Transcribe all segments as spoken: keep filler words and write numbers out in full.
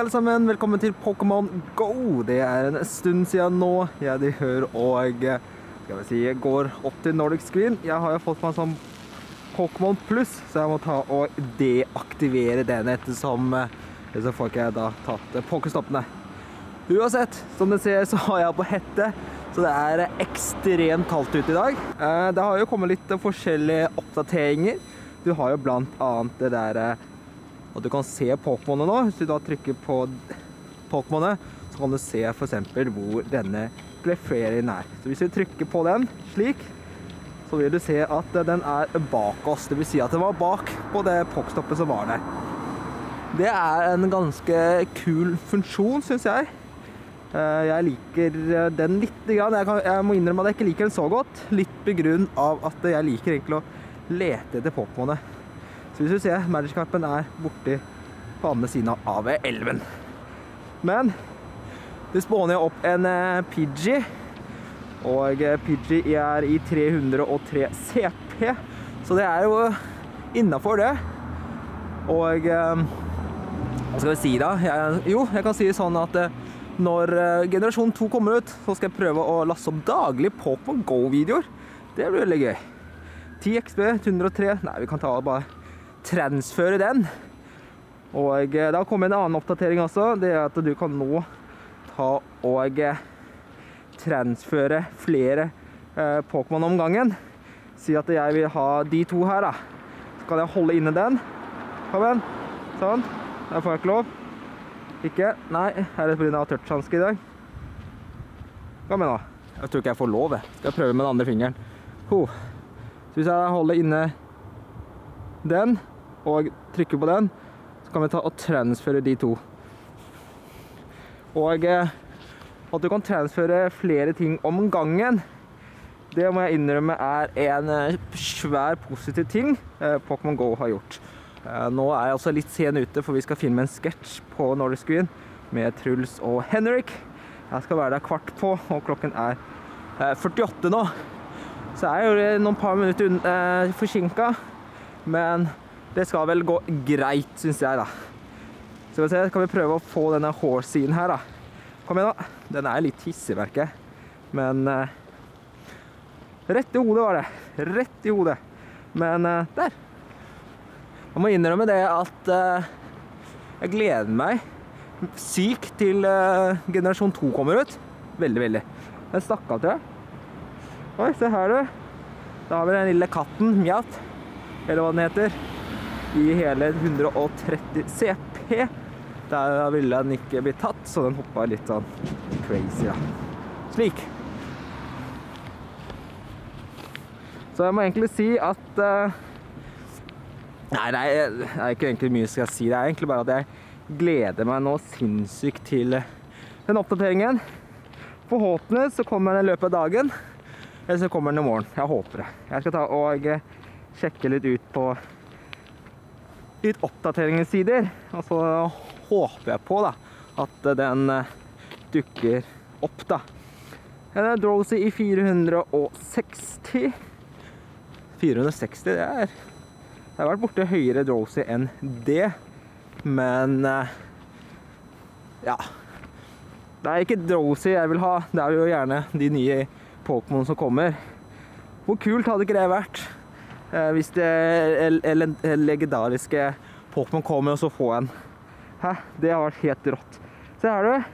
alle sammen, velkommen til Pokémon Go. Det er en stund siden nå jeg de hører og skal vi si, går opp til Nordic Screen. Jeg har jo fått meg som Pokémon Plus, så jeg må ta og deaktivere den ettersom så får ikke jeg da tatt Pokéstoppene. Uansett, som dere ser så har jeg på hette, så det er ekstremt kaldt ute i dag. Det har jo kommet litt forskjellige oppdateringer. Du har jo blant annet det der og du kan se Pokémonet nå. Hvis du da trykker på Pokémonet, så kan du se for eksempel hvor denne Gleferien er. Så hvis du trykker på den slik, så vil du se at den er bak oss. Det vil si at den var bak på det Pokéstoppet som var der. Det er en ganske kul funksjon, synes jeg. Jeg liker den litt grann. Jeg, kan, jeg må innrømme at jeg ikke liker den så godt. Litt på grunn av at jeg liker egentlig å lete etter Pokémonet. Hvis du ser, Magikarpen er borte på andre siden av elven. Men det spåner jo opp en Pidgey, og Pidgey er i tre hundre og tre C P, så det er jo innenfor det. Og hva skal vi si da? Jeg, jo, jeg kan si sånn at når generasjon to kommer ut, så skal jeg prøve å lasse opp daglig på på Go-videoer. Det blir veldig gøy. ti X P, ett hundre og tre, nei vi kan ta bare transføre den. Og det har kommet en annen oppdatering også. Det er at du kan nå ta og transføre flere eh, Pokémon om gangen. Si at jeg vil ha de to her da. Så kan jeg holde inne den. Kom igjen. Sånn. Der får jeg ikke lov. Ikke. Nei, her er det på grunn av tørtshanske i dag. Kom igjen da. Jeg tror ikke jeg får lov. Jeg skal prøve med den andre fingeren. Ho. Så hvis jeg holder inne den, og trykker på den, så kan vi ta og transfere de to. Og at du kan transfere flere ting om gangen, det må jeg innrømme er en svær positiv ting Pokémon Go har gjort. Nå er jeg også litt sen ute, for vi skal filme en sketsj på Nordic Screen med Trulls og Henrik. Jeg skal være der kvart på, og klokken er førtiåtte nå. Så jeg er jo noen par minutter forsinket. Men det skal vel gå greit, synes jeg da. Så vi kan vi prøve å få denne horse-siden her da. Kom igjen da. Den er litt hisseverket. Men eh, rett i hodet var det. Rett i hodet. Men eh, der. Jeg må innrømme det at eh, jeg gleder meg syk til eh, generasjon to kommer ut. Veldig, veldig. Den stakk av til jeg. Oi, se her du. Da har vi den lille katten, Mjatt. Eller hva den heter, i hele ett hundre og tretti C P. Der ville den ikke bli tatt, så den hoppet litt sånn crazy, ja. Slik. Så jeg må egentlig si at uh, nei, nei, det er ikke egentlig mye skal jeg si. Det er egentlig bare at jeg gleder meg nå sinnssykt til den oppdateringen. Forhåpentlig så kommer den i løpet av dagen, eller så kommer den i morgen. Jeg håper det. Jeg skal ta og sjekke litt ut på litt oppdateringssider, og så håper jeg på da, at den dukker opp da. Den er Drowsy i fire hundre og seksti. fire hundre og seksti, det er. Jeg har vært borte høyere Drowsy enn det, men ja. Det er ikke Drowsy jeg vil ha, det er jo gjerne de nye Pokémon som kommer. Hvor kult hadde ikke det vært? Hvis det legendariske Pokémon kommer, og så får en. Hæ? Det har vært helt rått. Se her du.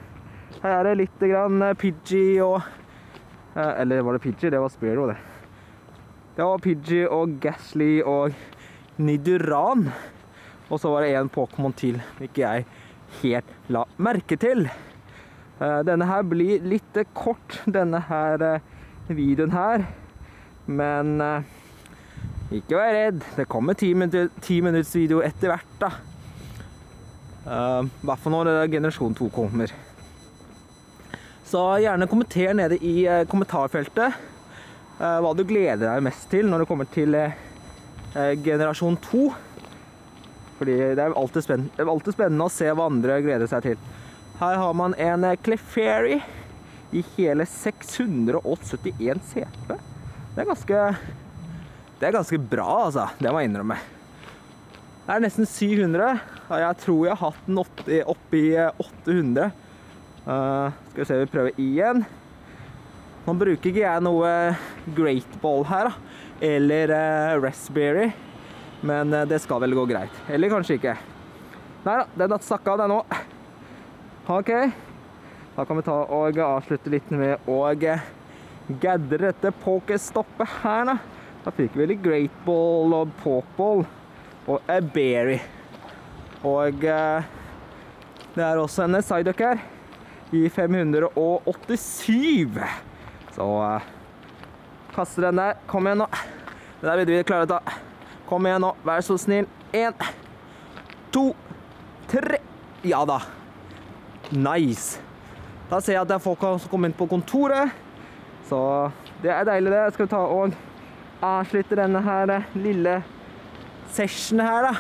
Her er det litt grann Pidgey og eller var det Pidgey? Det var Spiro det. Det var Pidgey og Gastly og Niduran. Og så var det en Pokémon til, ikke jeg helt la merke til. Denne her blir litt kort, denne her videoen her. Men ikke vær redd, det kommer ti minutters video etter hvert da. Hvertfall når generasjon to kommer. Så gjerne kommenter nede i kommentarfeltet hva du gleder deg mest til når du kommer til generasjon to. Fordi det er alltid spennende å se hva andre gleder seg til. Her har man en Clefairy i hele seks hundre og syttien C P. Det er ganske... Det er ganske bra, altså. Det må jeg innrømme. Det er nesten syv hundre. Jeg tror jeg har hatt den oppi åtte hundre. Uh, skal vi se, vi prøver igjen. Nå bruker ikke jeg noe Great Ball her, da. Eller uh, Raspberry. Men uh, det skal vel gå greit. Eller kanskje ikke. Nei da, den har sakka av det nå. Ok. Da kan vi ta og avslutte litt med å gadde dette Pokéstoppet her, da. Da fikk vi litt Great Ball og Pokeball og a Berry. Og uh, det er også en Sidokär i fem hundre og åttisju. Så uh, kaster den der. Kom igjen nå. Det der vil vi klare å ta. Kom igjen nå. Vær så snill. En, to, tre. Ja da. Nice. Da ser jeg at det er folk som kommer inn på kontoret. Så det er deilig det. Skal vi ta og avslutte denne her lille session her da.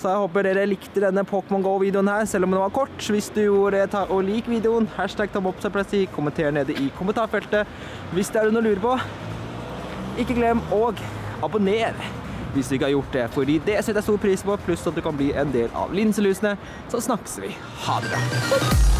Så jeg håper dere likte denne Pokémon Go-videoen her, selv om den var kort. Hvis du gjorde ta og lik videoen, hashtag ta opp seg plass i, kommenter nede i kommentarfeltet. Hvis det er noe å lure på, ikke glem og abonner hvis du ikke har gjort det, fordi det setter jeg stor pris på, pluss at du kan bli en del av Linselusene. Så snakkes vi. Ha det bra!